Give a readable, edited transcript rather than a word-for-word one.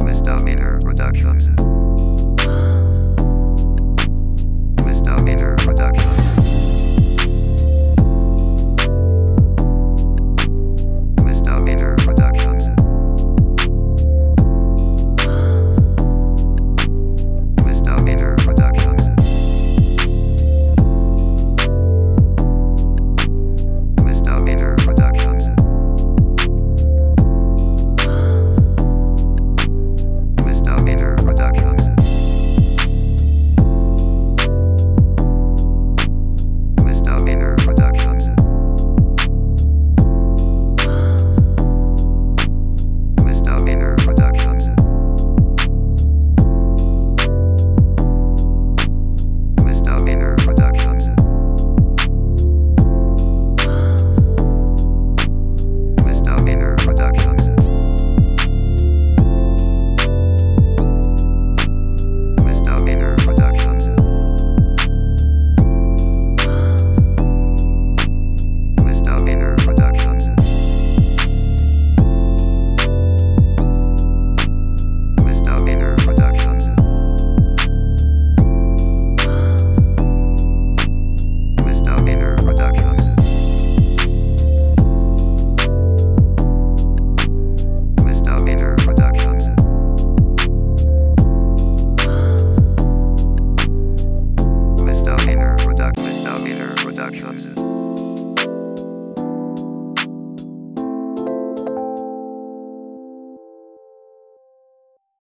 Misdameanor Productions.